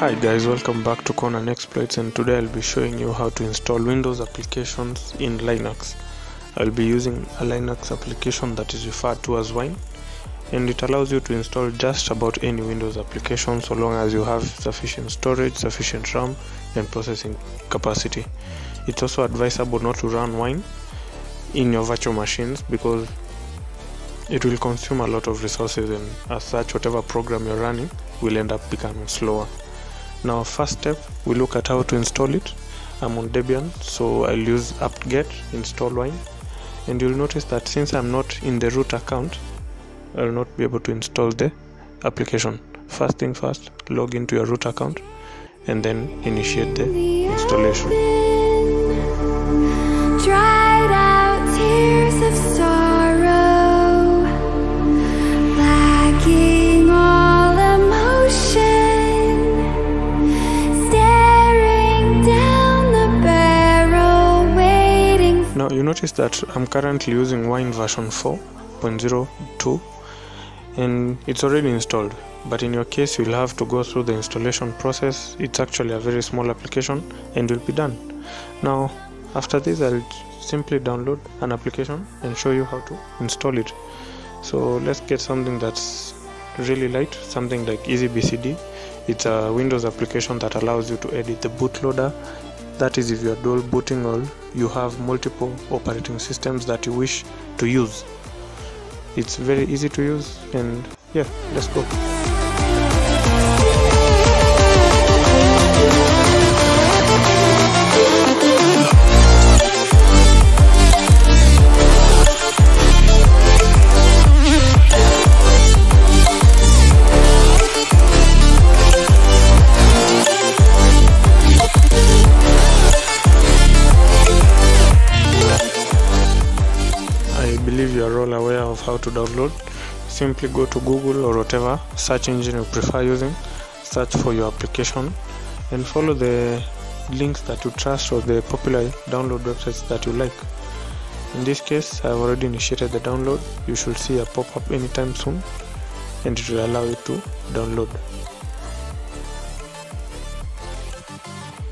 Hi guys, welcome back to Conan Exploits, and today I'll be showing you how to install Windows applications in Linux. I'll be using a Linux application that is referred to as Wine, and it allows you to install just about any Windows application so long as you have sufficient storage, sufficient RAM and processing capacity. It's also advisable not to run Wine in your virtual machines because it will consume a lot of resources, and as such whatever program you're running will end up becoming slower. Now, first step, we look at how to install it. I'm on Debian, so I'll use apt-get install wine, and you'll notice that since I'm not in the root account, I'll not be able to install the application. First thing first, log into your root account and then initiate the installation. Dried out tears of sorrow, lacking all emotion. Now you notice that I'm currently using Wine version 4.02 and it's already installed, but in your case you'll have to go through the installation process. It's actually a very small application and you'll be done. Now after this, I'll simply download an application and show you how to install it. So let's get something that's really light, something like EasyBCD. It's a Windows application that allows you to edit the bootloader. That is, if you are dual booting or you have multiple operating systems that you wish to use. It's very easy to use, and yeah, let's go. You are all aware of how to download. Simply go to Google or whatever search engine you prefer using, search for your application and follow the links that you trust or the popular download websites that you like. In this case, I have already initiated the download. You should see a pop-up anytime soon and it will allow you to download.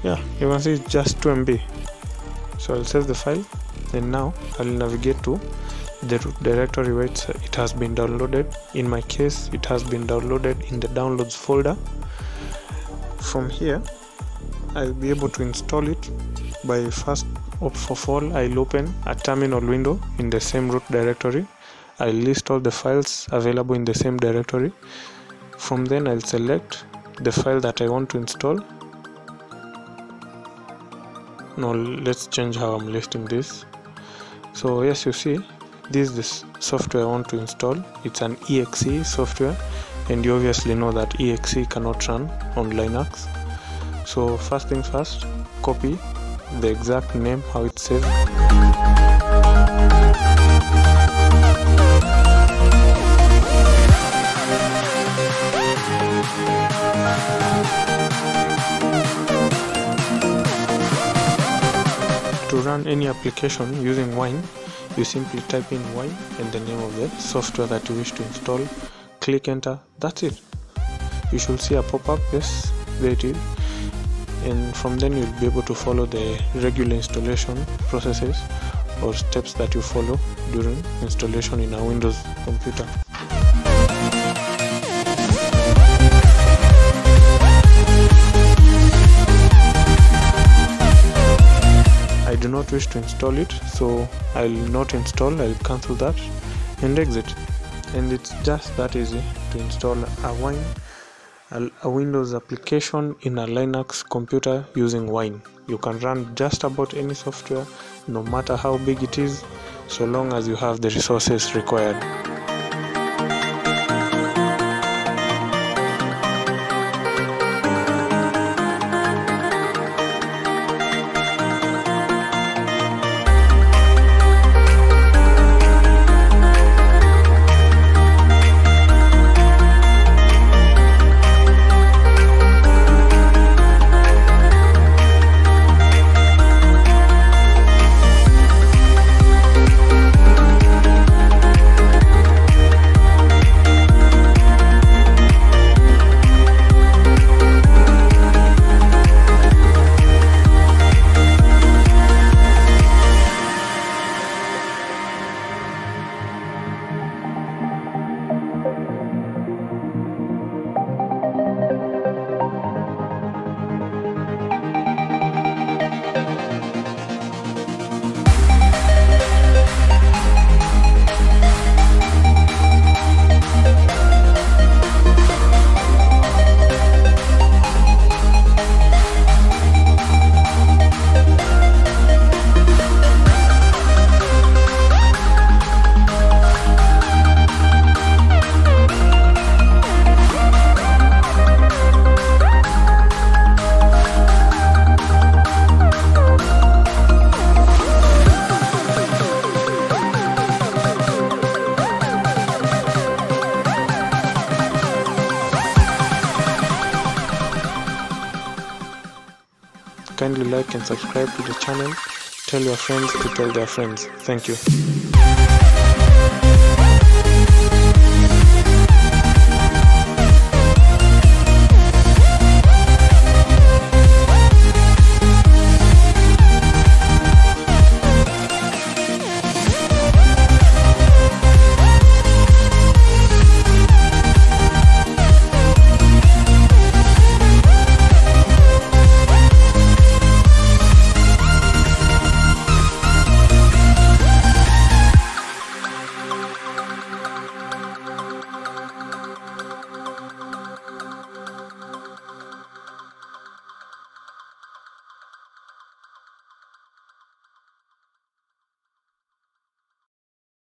Yeah, you can see it's just 2 MB, so I'll save the file and now I'll navigate to the root directory where it has been downloaded. In my case, it has been downloaded in the downloads folder. From here, I'll be able to install it by first, of all, I'll open a terminal window in the same root directory. I'll list all the files available in the same directory. From then, I'll select the file that I want to install. Now let's change how I'm listing this. So yes, you see, this is the software I want to install. It's an exe software, and you obviously know that exe cannot run on Linux. So first thing first, copy the exact name how it's saved. To run any application using Wine, you simply type in Wine and the name of the software that you wish to install, click enter, that's it. You should see a pop-up, yes, there it is, and from then you'll be able to follow the regular installation processes or steps that you follow during installation in a Windows computer. I do not wish to install it, so I'll not install, I'll cancel that and exit. And it's just that easy to install a Wine, a Windows application in a Linux computer using Wine. You can run just about any software, no matter how big it is, so long as you have the resources required. Kindly like and subscribe to the channel. Tell your friends to tell their friends. Thank you.